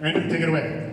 Randy, take it away.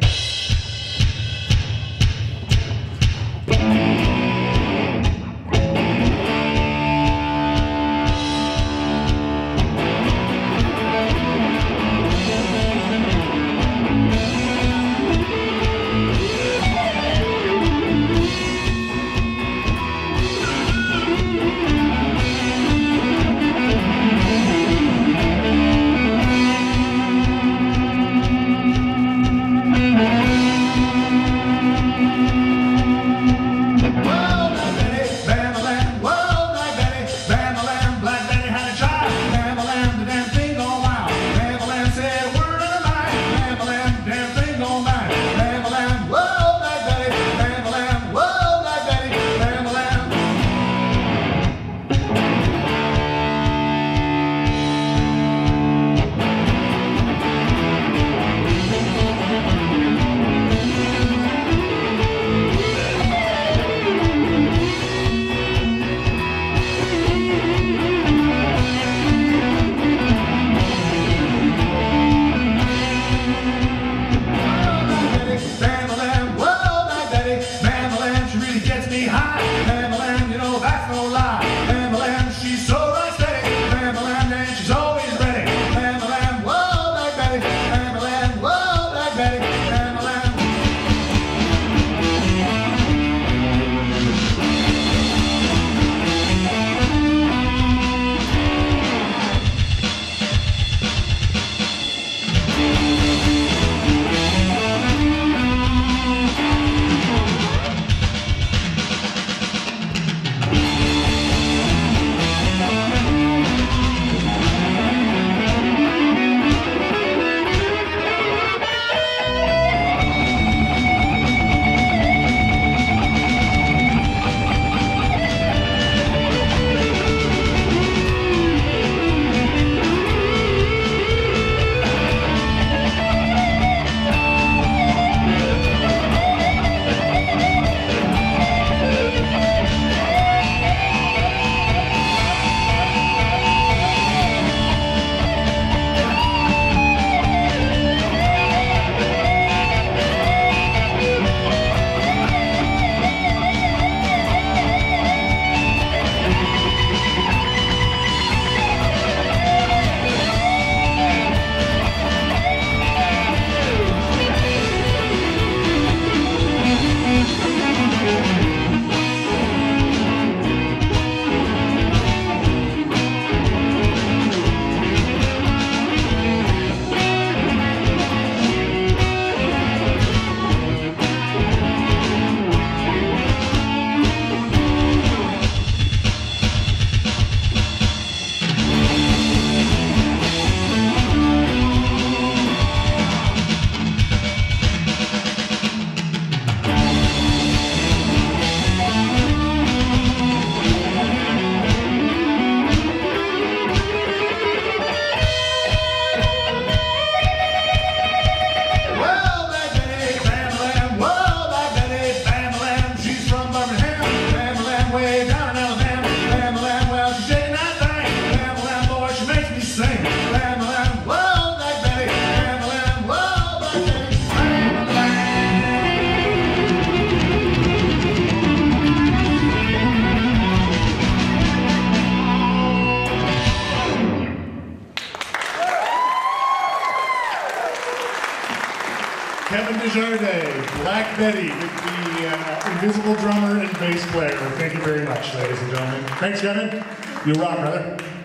Kevin Desjardins, Black Betty, with the invisible drummer and bass player. Thank you very much, ladies and gentlemen. Thanks, Kevin. You rock, brother.